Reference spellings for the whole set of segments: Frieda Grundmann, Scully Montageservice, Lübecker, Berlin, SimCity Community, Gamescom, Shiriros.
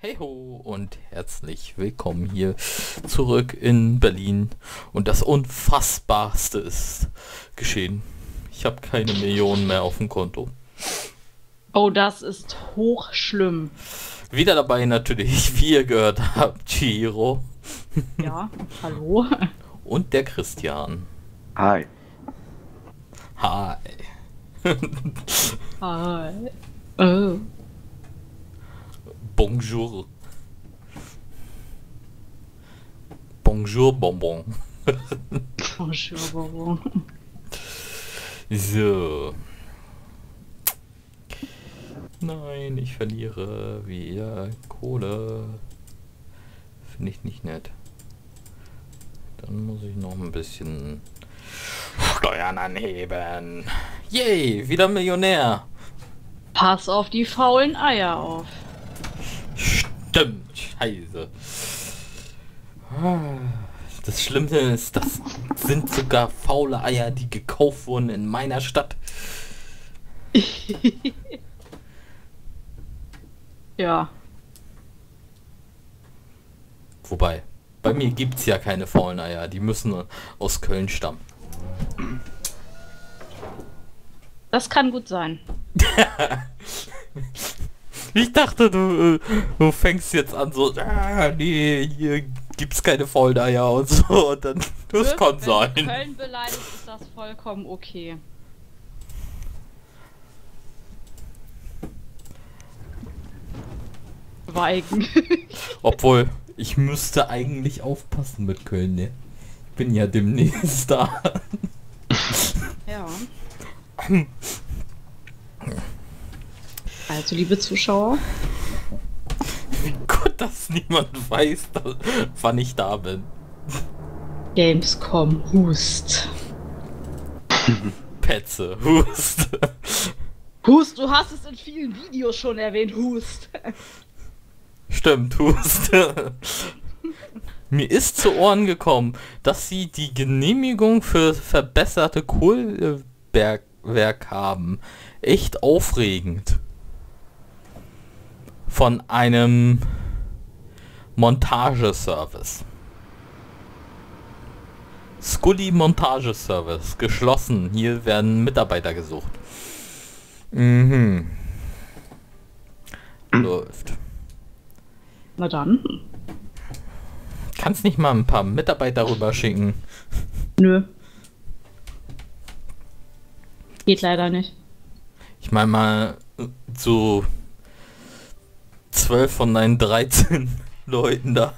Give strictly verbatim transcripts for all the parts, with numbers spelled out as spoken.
Hey ho und herzlich willkommen hier zurück in Berlin. Und das Unfassbarste ist geschehen. Ich habe keine Millionen mehr auf dem Konto. Oh, das ist hochschlimm. Wieder dabei natürlich, wie ihr gehört habt, Shiro. Ja, hallo. Und der Christian. Hi. Hi. Hi. Oh. Bonjour. Bonjour Bonbon. Bonjour Bonbon. So. Nein, ich verliere wieder Kohle. Finde ich nicht nett. Dann muss ich noch ein bisschen Steuern anheben. Yay, wieder Millionär. Pass auf die faulen Eier auf. Stimmt, scheiße. Das Schlimmste ist, das sind sogar faule Eier, die gekauft wurden in meiner Stadt. Ja. Wobei, bei mir gibt's ja keine faulen Eier, die müssen aus Köln stammen. Das kann gut sein. Ich dachte, du, du fängst jetzt an so, ah, nee, hier gibt's keine faulen Eier und so, und dann, das kann wenn sein. Wenn Köln beleidigt, ist das vollkommen okay. Weigen. Obwohl, ich müsste eigentlich aufpassen mit Köln, ne? Ich bin ja demnächst da. Ja. Also, liebe Zuschauer. Gut, dass niemand weiß, dass, wann ich da bin. Gamescom, Hust. Petze, Hust. Hust, du hast es in vielen Videos schon erwähnt, Hust. Stimmt, Hust. Mir ist zu Ohren gekommen, dass sie die Genehmigung für verbesserte Kohlebergwerk haben. Echt aufregend. Von einem Montageservice. Scully Montageservice. Geschlossen. Hier werden Mitarbeiter gesucht. Mhm. Läuft. Na dann. Kannst nicht mal ein paar Mitarbeiter rüber schicken? Nö. Geht leider nicht. Ich meine mal so zwölf von deinen dreizehn Leuten da.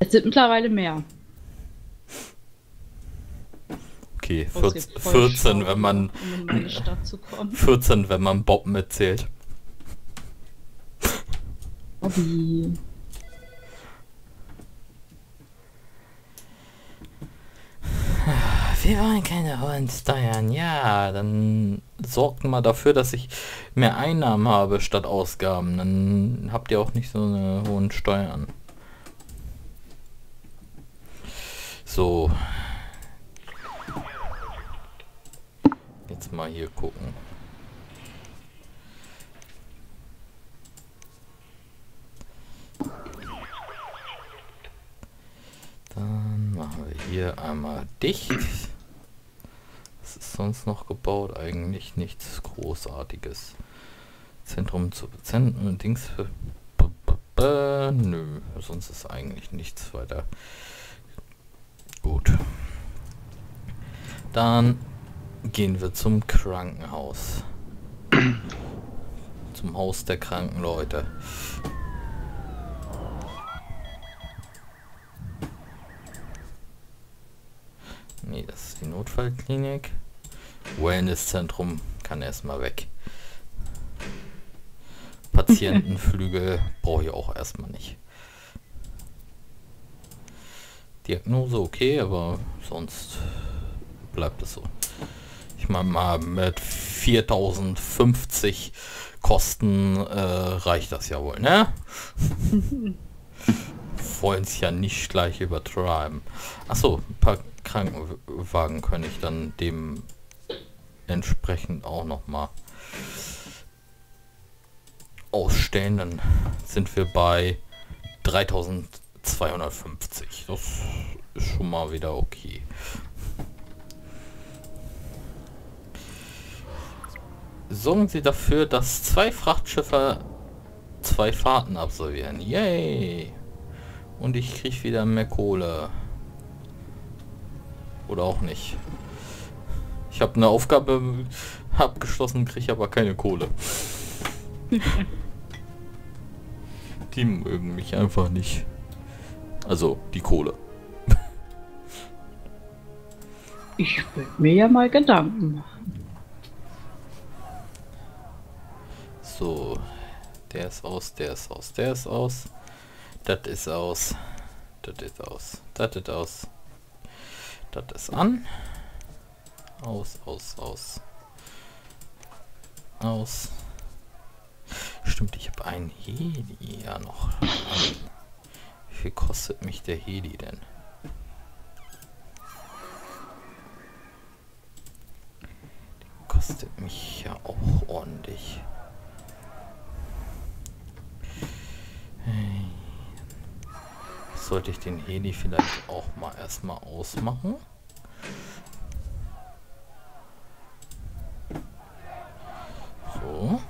Es sind mittlerweile mehr. Okay, vierzehn, vierzehn wenn man um in meine Stadt zu kommen. vierzehn, wenn man Bob mitzählt. Hobby. Wir wollen keine hohen Steuern, ja, dann sorgt mal dafür, dass ich mehr Einnahmen habe statt Ausgaben, dann habt ihr auch nicht so eine hohen Steuern. So. Jetzt mal hier gucken. Dann machen wir hier einmal dicht. Was ist sonst noch gebaut? Eigentlich nichts Großartiges. Zentrum zu Bezentrum und Dings für... B -b -b nö, sonst ist eigentlich nichts weiter. Gut. Dann gehen wir zum Krankenhaus. Zum Haus der kranken Leute. Nee, das ist die Notfallklinik. Wellnesszentrum kann erstmal weg. Patientenflügel brauche ich auch erstmal nicht. Diagnose okay, aber sonst bleibt es so. Ich meine mal mit viertausendfünfzig Kosten äh, reicht das ja wohl, ne? Wollen es ja nicht gleich übertreiben. Achso, ein paar Krankenwagen kann ich dann dem entsprechend auch noch mal ausstellen, dann sind wir bei dreitausendzweihundertfünfzig. Das ist schon mal wieder okay. Sorgen Sie dafür, dass zwei Frachtschiffe zwei Fahrten absolvieren. Yay! Und ich kriege wieder mehr Kohle. Oder auch nicht. Ich habe eine Aufgabe abgeschlossen, kriege aber keine Kohle. Die mögen mich einfach nicht. Also, die Kohle. Ich will mir ja mal Gedanken machen. So, der ist aus, der ist aus, der ist aus. Das ist aus. Das ist aus. Das ist aus. Das ist an. Aus, aus, aus. Aus. Stimmt, ich habe einen Heli ja noch. Wie viel kostet mich der Heli denn? Der kostet mich ja auch ordentlich. Sollte ich den Heli vielleicht auch mal erstmal ausmachen? So.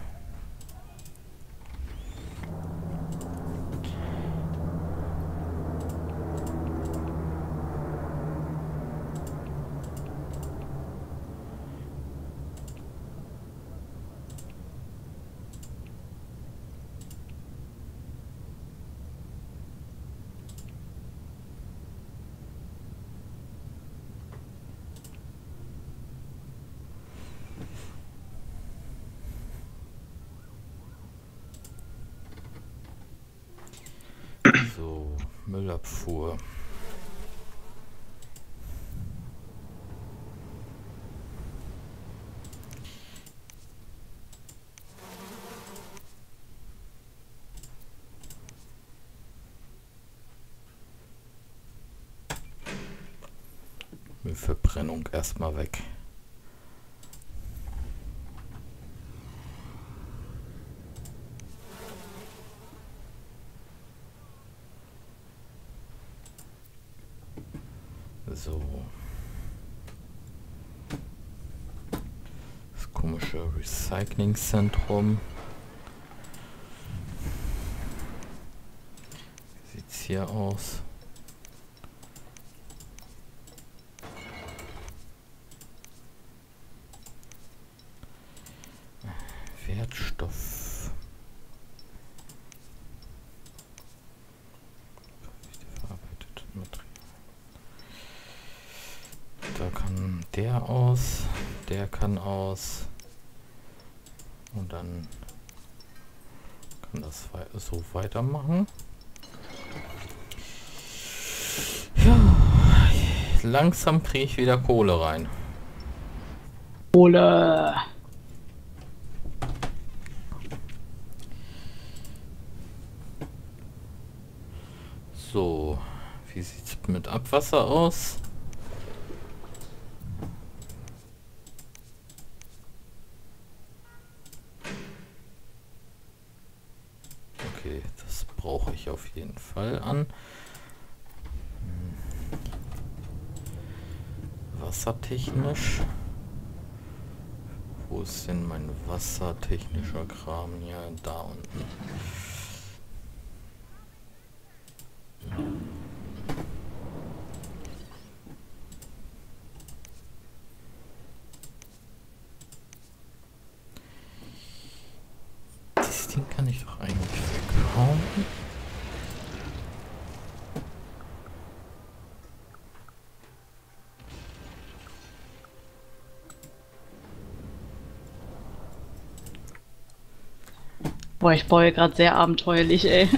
Müllabfuhr. Müllverbrennung erstmal weg. So. Das komische Recyclingzentrum. Wie sieht's hier aus? Wertstoff. Verarbeitetes Material. Da kann der aus, der kann aus und dann kann das so weitermachen. Ja, langsam kriege ich wieder Kohle rein. Kohle! So, wie sieht es mit Abwasser aus? Jeden Fall an. Wassertechnisch. Wo ist denn mein wassertechnischer Kram hier? Da unten. Das Ding kann ich doch eigentlich weghauen. Boah, ich baue gerade sehr abenteuerlich, ey.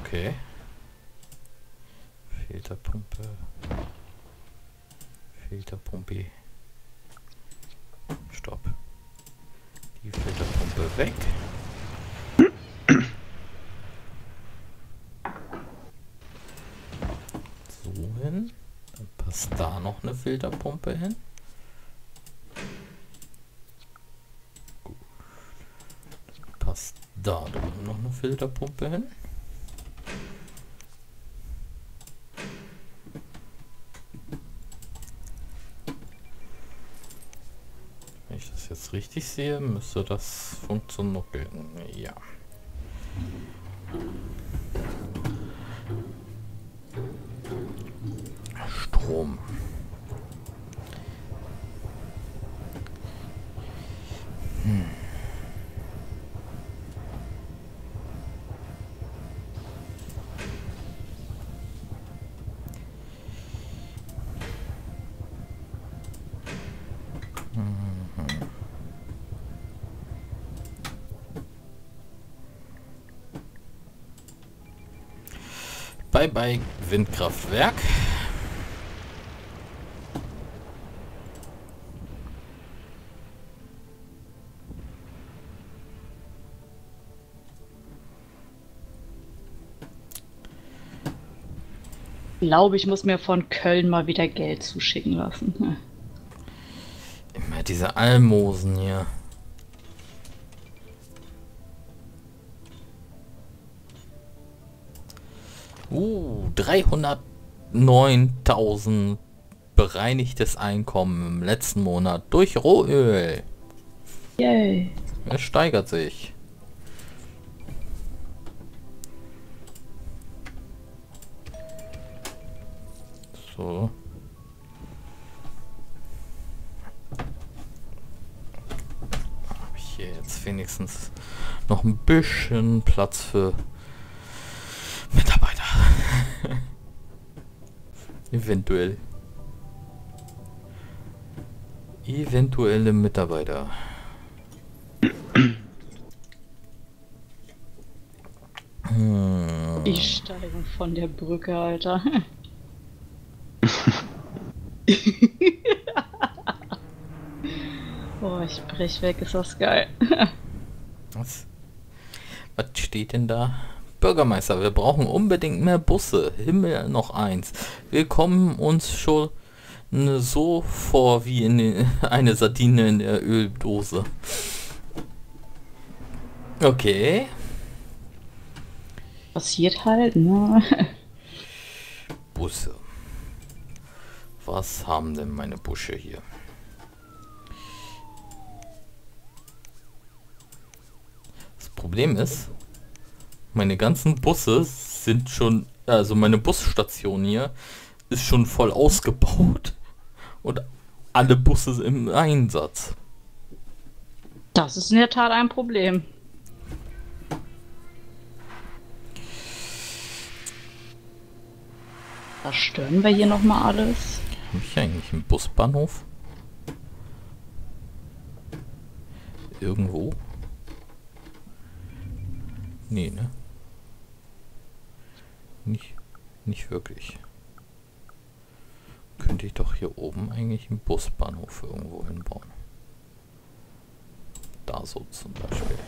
Okay. Filterpumpe. Filterpumpe. Stopp. Die Filterpumpe weg. So hin. Dann passt da noch eine Filterpumpe hin. Da, da machen wir noch eine Filterpumpe hin. Wenn ich das jetzt richtig sehe, müsste das funktionieren. Ja. Strom. Hm. Bye bye Windkraftwerk. Ich glaube, ich muss mir von Köln mal wieder Geld zuschicken lassen. Ne? Immer diese Almosen hier. Uh, dreihundertneuntausend bereinigtes Einkommen im letzten Monat durch Rohöl. Yay. Es steigert sich. So. Habe ich hier jetzt wenigstens noch ein bisschen Platz für Mitarbeiter. Eventuell. Eventuelle Mitarbeiter. Die Steigung von der Brücke, Alter. Boah, ich brech weg, ist das geil. Was? Was steht denn da? Bürgermeister, wir brauchen unbedingt mehr Busse. Himmel noch eins. Wir kommen uns schon so vor wie in eine Sardine in der Öldose. Okay. Passiert halt, ne? Busse. Was haben denn meine Busche hier? Das Problem ist, meine ganzen Busse sind schon, also meine Busstation hier ist schon voll ausgebaut und alle Busse im Einsatz. Das ist in der Tat ein Problem. Zerstören wir hier nochmal alles? Habe ich eigentlich einen Busbahnhof? Irgendwo? Nee, ne? Nicht, nicht wirklich. Könnte ich doch hier oben eigentlich einen Busbahnhof irgendwo hinbauen. Da so zum Beispiel.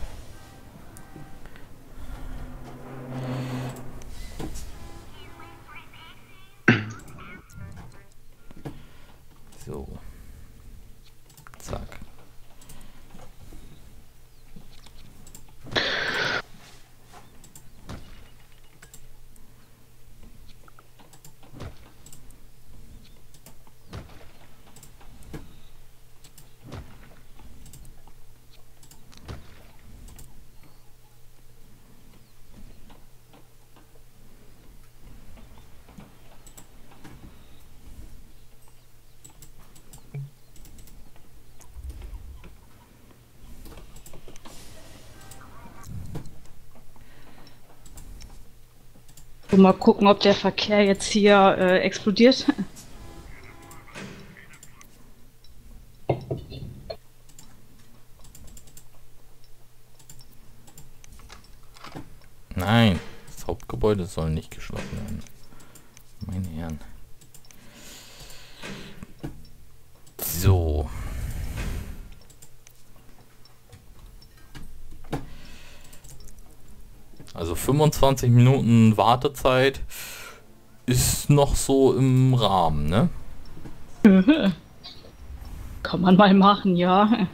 So. Zack. Mal gucken, ob der Verkehr jetzt hier äh, explodiert. Nein, das Hauptgebäude soll nicht geschlossen werden. Meine Herren. So. Also fünfundzwanzig Minuten Wartezeit ist noch so im Rahmen, ne? Kann man mal machen, ja.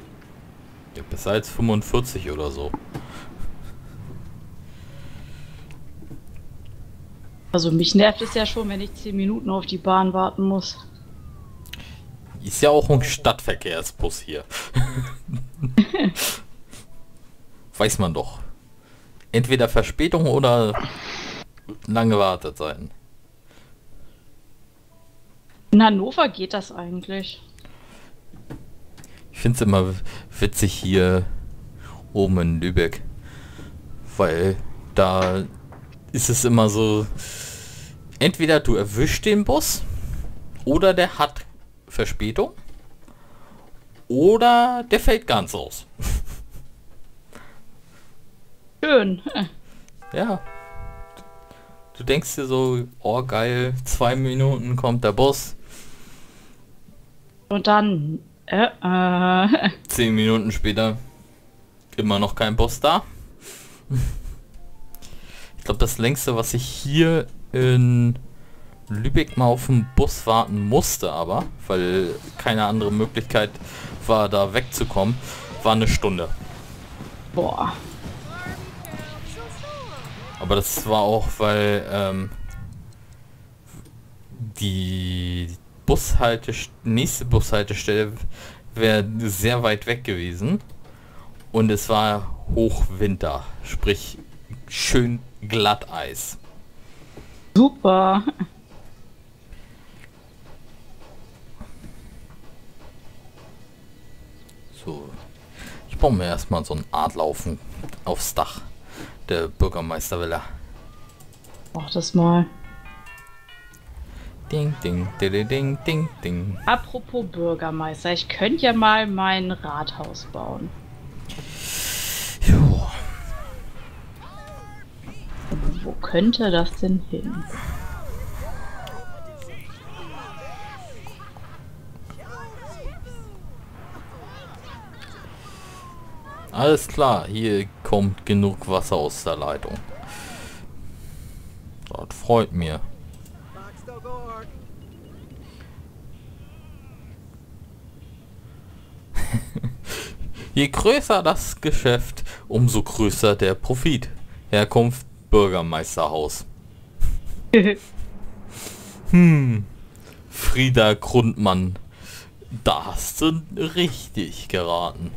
Ja, besser als fünfundvierzig oder so. Also mich nervt es ja schon, wenn ich zehn Minuten auf die Bahn warten muss. Ist ja auch ein Stadtverkehrsbus hier. Weiß man doch. Entweder Verspätung oder lang gewartet sein. In Hannover geht das eigentlich. Ich finde es immer witzig hier oben in Lübeck. Weil da ist es immer so, entweder du erwischst den Bus oder der hat Verspätung oder der fällt ganz aus. Schön. Ja. Du denkst dir so, oh geil, zwei Minuten kommt der Bus. Und dann äh, äh. zehn Minuten später immer noch kein Bus da. Ich glaube, das längste, was ich hier in Lübeck mal auf den Bus warten musste, aber weil keine andere Möglichkeit war, da wegzukommen, war eine Stunde. Boah. Aber das war auch, weil ähm, die Bushaltest- nächste Bushaltestelle wäre sehr weit weg gewesen und es war Hochwinter, sprich schön Glatteis. Super. So, ich baue mir erstmal so einen Adlaufen aufs Dach der Bürgermeistervilla. Mach das mal. Ding, ding, ding, ding, ding, ding. Apropos Bürgermeister, ich könnte ja mal mein Rathaus bauen. Jo. Wo könnte das denn hin? Alles klar, hier kommt genug Wasser aus der Leitung. Das freut mir. Je größer das Geschäft, umso größer der Profit. Herkunft Bürgermeisterhaus. Hm. Frieda Grundmann. Da hast du richtig geraten.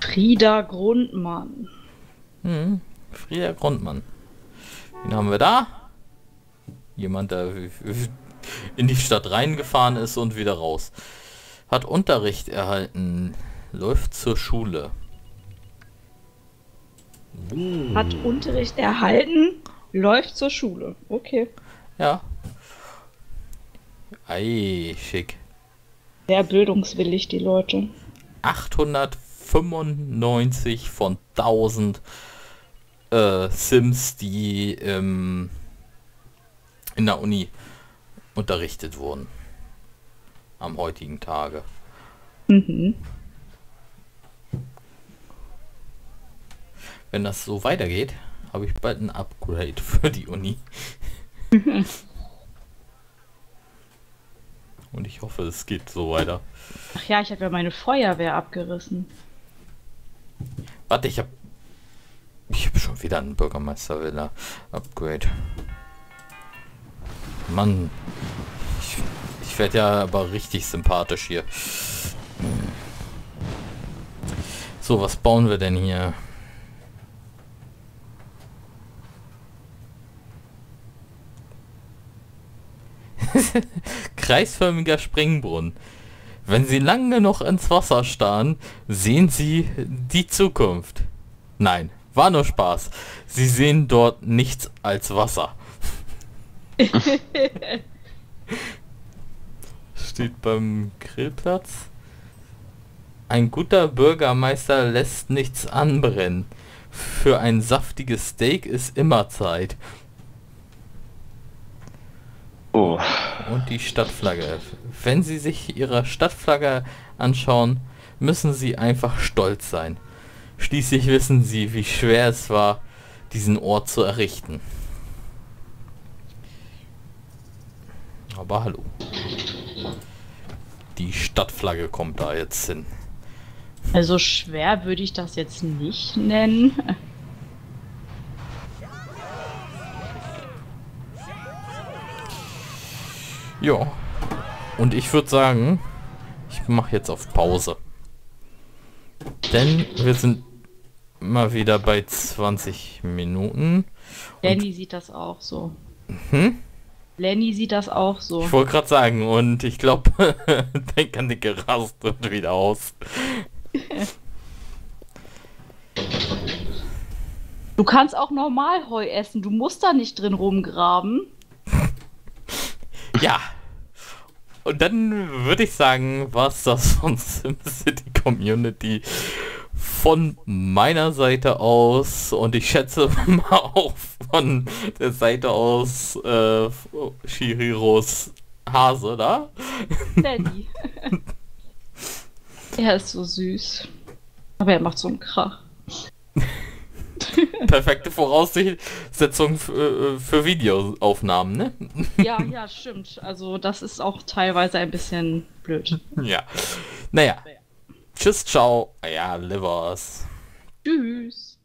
Frieda Grundmann. Hm, Frieda Grundmann. Wen haben wir da? Jemand, der in die Stadt reingefahren ist und wieder raus. Hat Unterricht erhalten. Läuft zur Schule. Hat Unterricht erhalten. Läuft zur Schule. Okay. Ja. Ei, schick. Sehr bildungswillig, die Leute. achthundertfünfundneunzig von tausend äh, Sims, die ähm, in der Uni unterrichtet wurden am heutigen Tage. Mhm. Wenn das so weitergeht, habe ich bald ein Upgrade für die Uni. Und ich hoffe, es geht so weiter. Ach ja, ich habe ja meine Feuerwehr abgerissen. Warte, ich habe ich hab schon wieder einen Bürgermeistervilla-Upgrade. Mann, ich, ich werde ja aber richtig sympathisch hier. So, was bauen wir denn hier? Kreisförmiger Springbrunnen. Wenn Sie lange genug ins Wasser starren, sehen Sie die Zukunft. Nein, war nur Spaß. Sie sehen dort nichts als Wasser. Steht beim Grillplatz. Ein guter Bürgermeister lässt nichts anbrennen. Für ein saftiges Steak ist immer Zeit. Oh. Und die Stadtflagge. Wenn Sie sich Ihre Stadtflagge anschauen, müssen Sie einfach stolz sein. Schließlich wissen Sie, wie schwer es war, diesen Ort zu errichten. Aber hallo. Die Stadtflagge kommt da jetzt hin. Also schwer würde ich das jetzt nicht nennen. Ja. Und ich würde sagen, ich mache jetzt auf Pause. Denn wir sind mal wieder bei zwanzig Minuten. Lenny sieht das auch so. Hm? Lenny sieht das auch so. Ich wollte gerade sagen, und ich glaube, dann kann die gerastet wieder aus. Du kannst auch normal Heu essen, du musst da nicht drin rumgraben. Ja. Und dann würde ich sagen, war es das von SimCity Community von meiner Seite aus, und ich schätze mal auch von der Seite aus äh, Shiriros Hase, da? Lenny. Er ist so süß. Aber er macht so einen Krach. Perfekte Voraussetzung für, für Videoaufnahmen, ne? Ja, ja, stimmt. Also das ist auch teilweise ein bisschen blöd. Ja. Naja. Tschüss, ciao. Ja, livers. Tschüss.